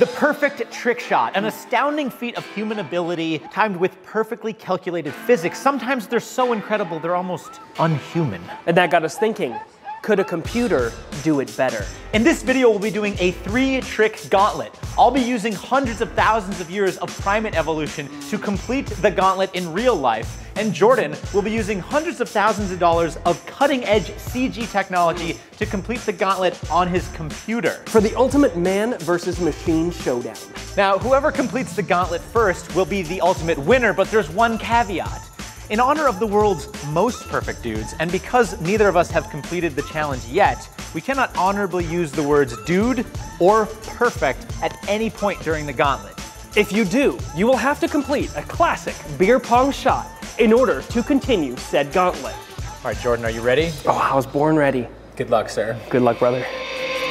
The perfect trick shot, an astounding feat of human ability timed with perfectly calculated physics. Sometimes they're so incredible, they're almost unhuman. And that got us thinking, could a computer do it better? In this video, we'll be doing a 3-trick gauntlet. I'll be using hundreds of thousands of years of primate evolution to complete the gauntlet in real life. And Jordan will be using hundreds of thousands of dollars of cutting-edge CG technology to complete the gauntlet on his computer. For the ultimate man versus machine showdown. Now, whoever completes the gauntlet first will be the ultimate winner, but there's one caveat. In honor of the world's most perfect dudes, and because neither of us have completed the challenge yet, we cannot honorably use the words dude or perfect at any point during the gauntlet. If you do, you will have to complete a classic beer pong shot in order to continue said gauntlet. All right, Jordan, are you ready? Oh, I was born ready. Good luck, sir. Good luck, brother.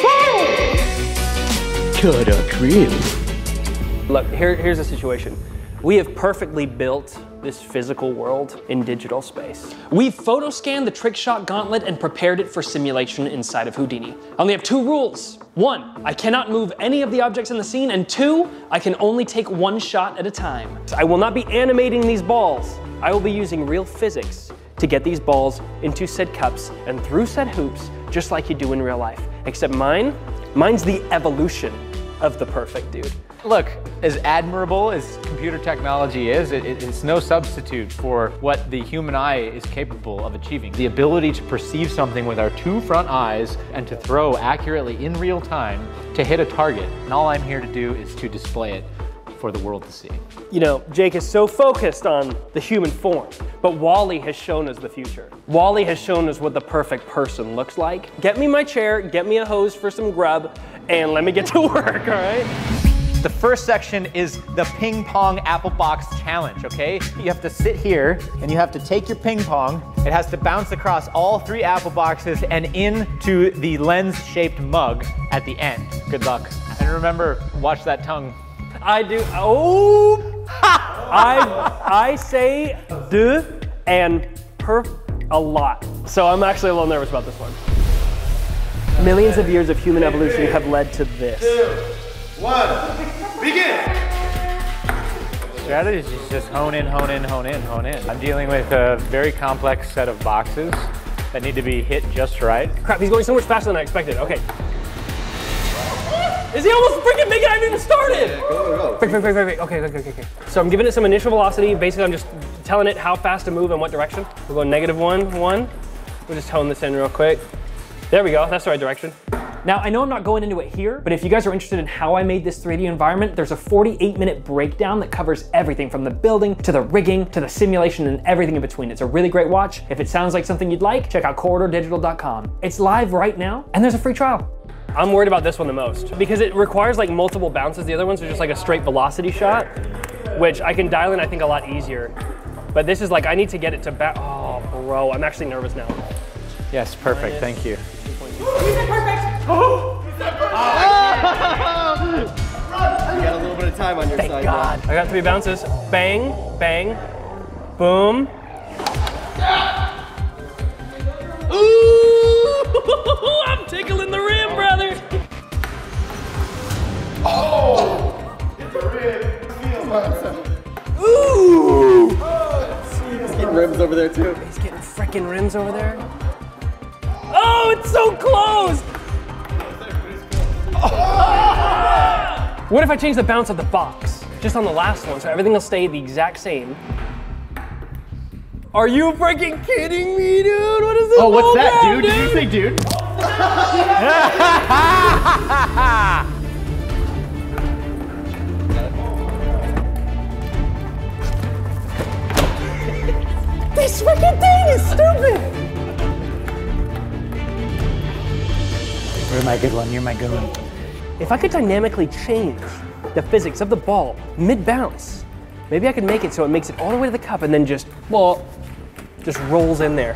Good luck. Look, here's the situation. We have perfectly built this physical world in digital space. We've photoscanned the trick shot gauntlet and prepared it for simulation inside of Houdini. I only have 2 rules. 1, I cannot move any of the objects in the scene, and 2, I can only take 1 shot at a time. I will not be animating these balls. I will be using real physics to get these balls into said cups and through said hoops, just like you do in real life. Except mine's the evolution of the perfect dude. Look, as admirable as computer technology is, it's no substitute for what the human eye is capable of achieving. The ability to perceive something with our 2 front eyes and to throw accurately in real time to hit a target. And all I'm here to do is to display it for the world to see. You know, Jake is so focused on the human form, but Wall-E has shown us the future. Wall-E has shown us what the perfect person looks like. Get me my chair, get me a hose for some grub, and let me get to work, all right? The first section is the ping pong apple box challenge, okay? You have to sit here and you have to take your ping pong. It has to bounce across all 3 apple boxes and into the lens-shaped mug at the end. Good luck. And remember, watch that tongue. I do, oh! I say duh and perf a lot. So I'm actually a little nervous about this one. Millions of years of human evolution have led to this. 1, begin! Strategy is just hone in, hone in, hone in, hone in. I'm dealing with a very complex set of boxes that need to be hit just right. Crap, he's going so much faster than I expected, okay. Is he almost freaking making it? I haven't even started! Yeah, go. Wait, okay. So I'm giving it some initial velocity. Basically, I'm just telling it how fast to move and what direction. We'll go -1, 1. We'll just hone this in real quick. There we go, that's the right direction. Now, I know I'm not going into it here, but if you guys are interested in how I made this 3D environment, there's a 48-minute breakdown that covers everything from the building, to the rigging, to the simulation, and everything in between. It's a really great watch. If it sounds like something you'd like, check out corridordigital.com. It's live right now, and there's a free trial. I'm worried about this one the most, because it requires like multiple bounces. The other ones are just like a straight velocity shot, which I can dial in, I think, a lot easier. But this is like, I need to get it to bounce. Oh, bro, I'm actually nervous now. Yes, perfect, thank you. Oh! You got a little bit of time on your side. Thank God. Now. I got 3 bounces. Bang, bang, boom. Ooh! I'm tickling the rim, brother. Oh! Hit the rim. Feels awesome. Ooh! Oh, he's getting rims over there too. He's getting freaking rims over there. Oh, it's so close! Oh. What if I change the bounce of the box? Just on the last one, so everything will stay the exact same. Are you freaking kidding me, dude? What is this? Oh, what's that, dude? Did you say dude? This freaking thing is stupid! You're my good one, you're my good one. If I could dynamically change the physics of the ball mid-bounce, maybe I could make it so it makes it all the way to the cup and then just, well, just rolls in there.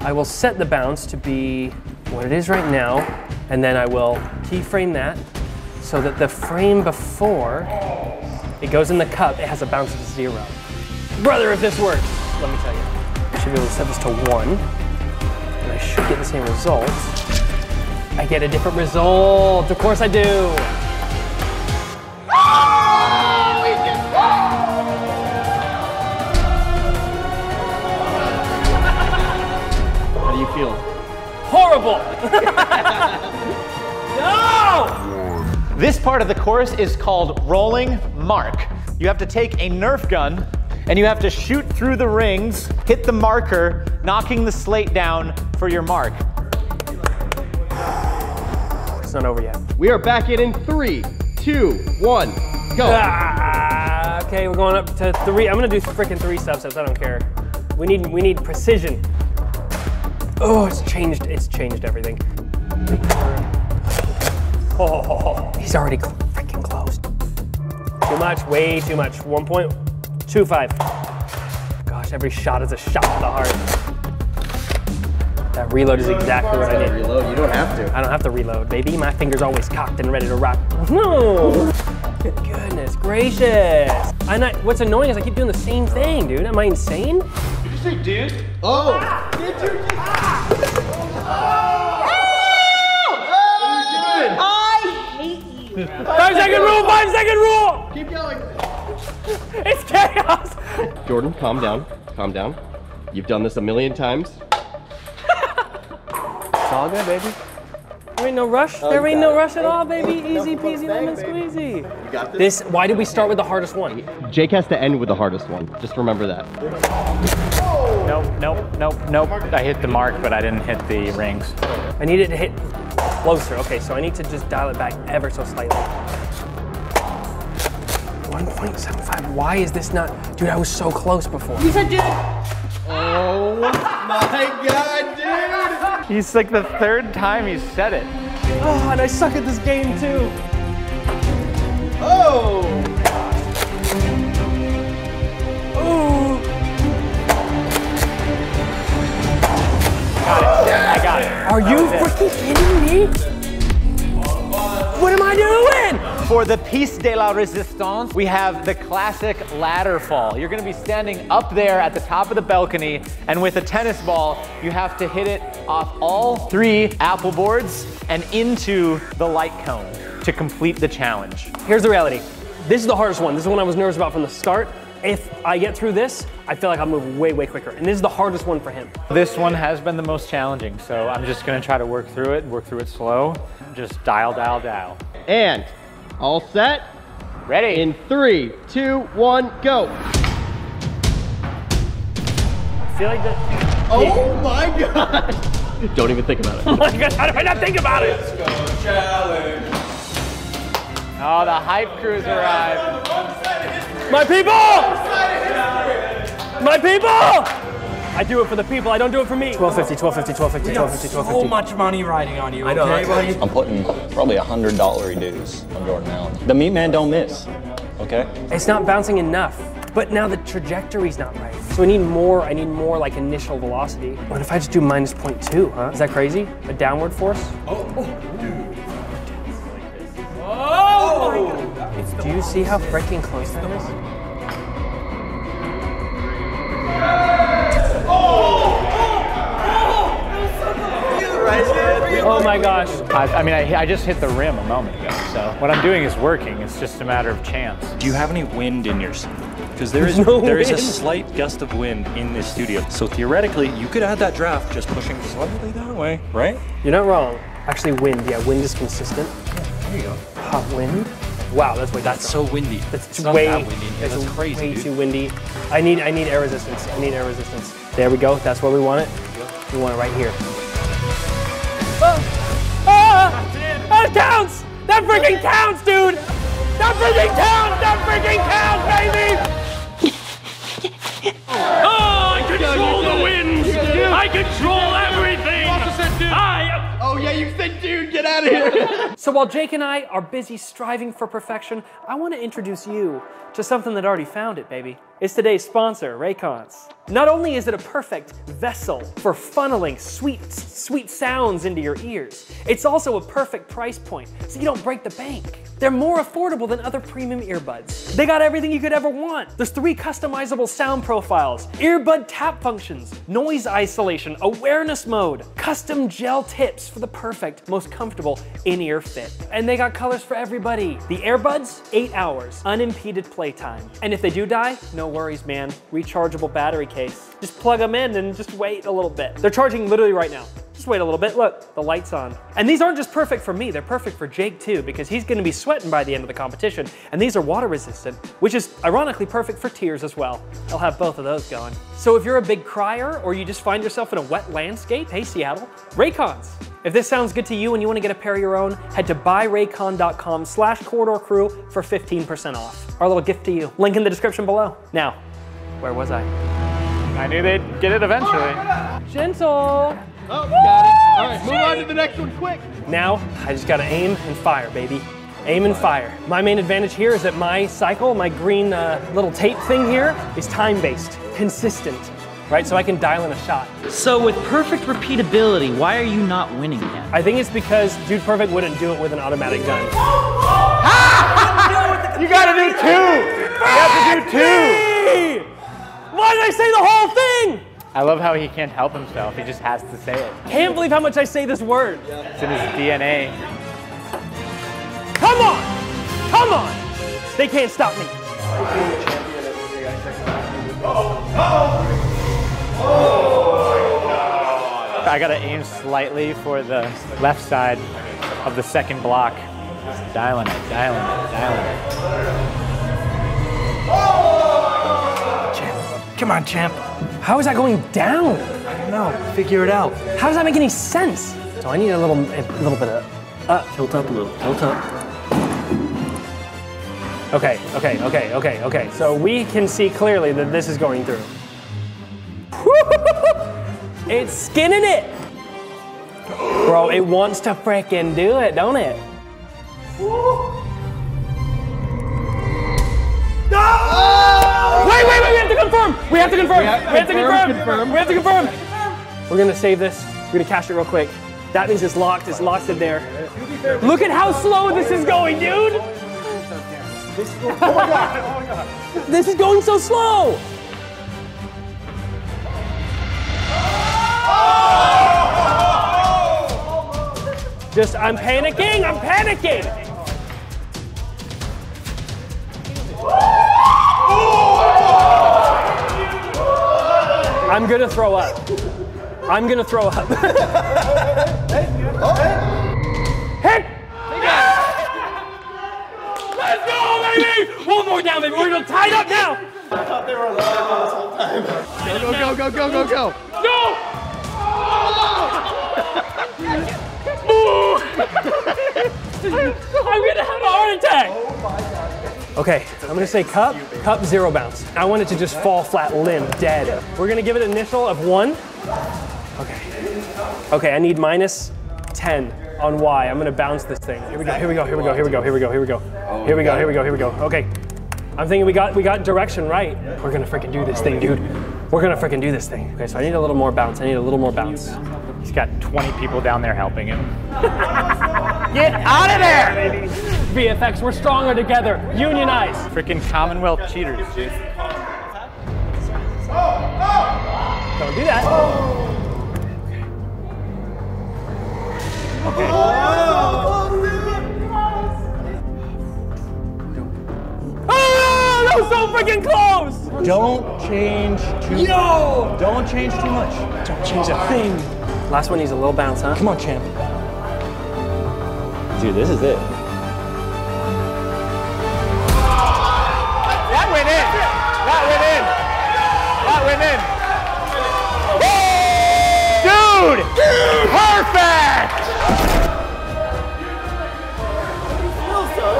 I will set the bounce to be what it is right now, and then I will keyframe that so that the frame before it goes in the cup, it has a bounce of 0. Brother, if this works, let me tell you. I should be able to set this to 1, and I should get the same results. I get a different result, of course I do. This part of the course is called rolling mark. You have to take a Nerf gun and you have to shoot through the rings, hit the marker, knocking the slate down for your mark. It's not over yet. We are back in 3, 2, 1, go. Okay, we're going up to 3. I'm gonna do freaking 3 subsets, I don't care. We need precision. Oh, it's changed everything. Oh, he's already freaking close. Too much, way too much. 1.25. Gosh, every shot is a shot to the heart. That reload is exactly what I need. Reload. You don't have to. I don't have to reload, baby. My finger's always cocked and ready to rock. No! Goodness gracious. What's annoying is I keep doing the same thing, dude. Am I insane? Did you say dude? Oh! Ah! Did you just... Ah! Oh! What are you doing? Oh! 5 second rule, 5 second rule! Keep going. It's chaos. Jordan, calm down, calm down. You've done this a million times. It's all good, baby. There ain't no rush, there ain't no rush at all, baby. Easy peasy, lemon squeezy. You got this? Why did we start with the hardest one? Jake has to end with the hardest one. Just remember that. Nope, nope, nope, nope. I hit the mark, but I didn't hit the rings. I needed to hit closer. Okay, so I need to just dial it back ever so slightly. 1.75. Why is this not? Dude, I was so close before. You said dude. Oh my God, dude. He's like the third time he's said it. Oh, and I suck at this game too. Oh. Are you freaking kidding me? What am I doing? For the piece de la resistance, we have the classic ladder fall. You're gonna be standing up there at the top of the balcony, and with a tennis ball, you have to hit it off all 3 apple boards and into the light cone to complete the challenge. Here's the reality. This is the hardest one. This is one I was nervous about from the start. If I get through this, I feel like I'll move way, way quicker. And this is the hardest one for him. This one has been the most challenging, so I'm just gonna try to work through it slow. Just dial, dial, dial. And all set? Ready. In 3, 2, 1, go. I feel like that. Oh yeah. My God. Don't even think about it. Oh my God, how did I not think about it? Let's go challenge. Oh, the hype crews arrived. My people! My people! I do it for the people, I don't do it for me. 1250, 1250, 1250, 1250, 1250. So much money riding on you, okay? I know. I'm putting probably $100 dues on Jordan Allen. The meat man don't miss, okay? It's not bouncing enough, but now the trajectory's not right. So I need more like initial velocity. What if I just do minus 0.2, huh? Is that crazy? A downward force? Oh, dude. Do you see how freaking close that is? Oh! Oh! Oh my gosh. I mean, I just hit the rim a moment ago, so what I'm doing is working. It's just a matter of chance. Do you have any wind in your seat? Because there is a slight gust of wind in this studio. So theoretically, you could add that draft just pushing slightly that way, right? You're not wrong. Actually, wind. Yeah, wind is consistent. Yeah, there you go. Hot wind. Wow, that's way too that's strong. So windy. That's way, not that windy. Yeah, that's crazy, way dude. Too windy. I need air resistance. I need air resistance. There we go. That's where we want it. We want it right here. Oh, that counts. That freaking counts, dude. That freaking counts. That freaking counts, baby. Oh, I control the wind. I control everything. Oh yeah, you said dude, get out of here. So while Jake and I are busy striving for perfection, I want to introduce you to something that already found it, baby. It's today's sponsor, Raycons. Not only is it a perfect vessel for funneling sweet sounds into your ears, it's also a perfect price point, so you don't break the bank. They're more affordable than other premium earbuds. They got everything you could ever want. There's 3 customizable sound profiles, earbud tap functions, noise isolation, awareness mode, custom gel tips for the perfect, most comfortable in-ear fit. And they got colors for everybody. The earbuds, 8 hours, unimpeded playtime. And if they do die, no worries, man. Rechargeable battery case. Just plug them in and just wait a little bit. They're charging literally right now. Just wait a little bit, look, the light's on. And these aren't just perfect for me, they're perfect for Jake too, because he's gonna be sweating by the end of the competition. And these are water resistant, which is ironically perfect for tears as well. I'll have both of those going. So if you're a big crier or you just find yourself in a wet landscape, hey Seattle, Raycons. If this sounds good to you and you wanna get a pair of your own, head to buyraycon.com/corridorcrew for 15% off. Our little gift to you, link in the description below. Now, where was I? I knew they'd get it eventually. Oh, gentle. Oh, got it. All right, move on to the next one quick. Now, I just gotta aim and fire, baby. Aim and fire. My main advantage here is that my cycle, my green little tape thing here, is time-based, consistent, right? So I can dial in a shot. So with perfect repeatability, why are you not winning yet? I think it's because Dude Perfect wouldn't do it with an automatic gun. You gotta do two! You have to do two! Why did I say the whole thing? I love how he can't help himself, he just has to say it. Can't believe how much I say this word. Yep. It's in his DNA. Come on! Come on! They can't stop me. I gotta aim slightly for the left side of the second block. Just dialing it, dialing it, dialing it. Champ, come on, champ. How is that going down? I don't know, figure it out. How does that make any sense? So I need a little bit of up. Tilt up a little, tilt up. Okay, okay, okay, okay, okay. So we can see clearly that this is going through. It's skinning it. Bro, it wants to freaking do it, don't it? Wait, wait, wait, we have to confirm! We have to confirm! We have to confirm! We're gonna save this. We're gonna cash it real quick. That means it's locked in there. Look at how slow this is going, dude! Oh my god, oh my god. This is going so slow! Just, I'm panicking, I'm panicking! I'm gonna throw up. I'm gonna throw up. Hit! Let's go, baby! One more down, baby. We're gonna tie it up now. I thought they were alive this whole time. Go, go, go, go, go, go. No! I'm gonna have a heart attack. Oh my god. Okay, I'm gonna say cup, cup zero bounce. I want it to just fall flat, limb, dead. We're gonna give it an initial of 1. Okay. Okay, I need -10 on Y. I'm gonna bounce this thing. Here we go, here we go, here we go, here we go, here we go, here we go. Here we go, here we go, here we go. Okay. I'm thinking we got direction right. We're gonna freaking do this thing, dude. We're gonna freaking do this thing. Okay, so I need a little more bounce. I need a little more bounce. He's got 20 people down there helping him. Get out of there, baby. VFX, we're stronger together. Unionize. Freaking Commonwealth cheaters, dude. Don't do that. Okay. Oh, that was so freaking close. Don't change too much. Yo! Don't change too much. Don't change a thing. Last one needs a little bounce, huh? Come on, champ. Dude, this is it. That went in. Dude! Perfect!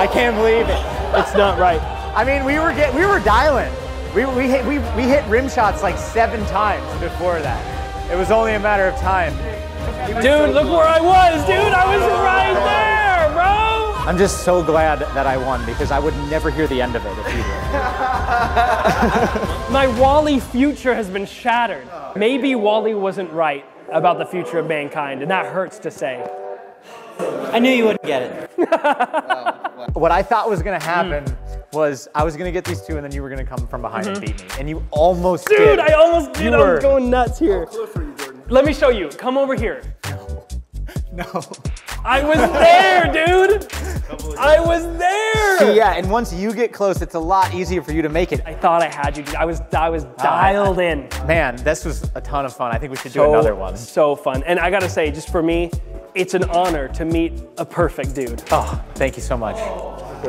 I can't believe it. It's not right. I mean, we were dialing. We hit rim shots like 7 times before that. It was only a matter of time. Dude, look where I was, dude. I was right there, bro. I'm just so glad that I won because I would never hear the end of it if you did. My Wall-E future has been shattered. Maybe Wall-E wasn't right about the future of mankind, and that hurts to say. I knew you wouldn't get it. What I thought was gonna happen was I was gonna get these two and then you were gonna come from behind and beat me. And you almost did. Dude, I almost did. I was going nuts here. How close are you, Jordan? Let me show you. Come over here. No. I was there, dude. I was there! So yeah, and once you get close, it's a lot easier for you to make it. I thought I had you. I was dialed in. Man, this was a ton of fun. I think we should do another one. So fun. And I gotta say, just for me, it's an honor to meet a perfect dude. Oh, thank you so much. Wow.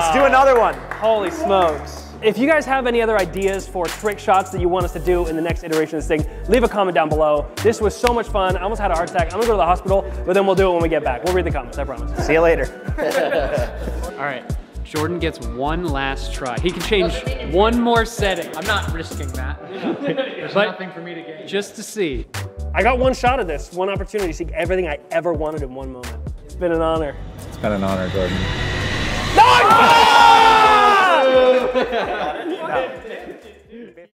Let's do another one. Holy smokes. If you guys have any other ideas for trick shots that you want us to do in the next iteration of this thing, leave a comment down below. This was so much fun. I almost had a heart attack. I'm gonna go to the hospital, but then we'll do it when we get back. We'll read the comments, I promise. See you later. All right, Jordan gets one last try. He can change one more setting. I'm not risking that. There's nothing for me to gain. Just to see. I got one shot at this, one opportunity to see everything I ever wanted in one moment. It's been an honor. It's been an honor, Jordan. No! No.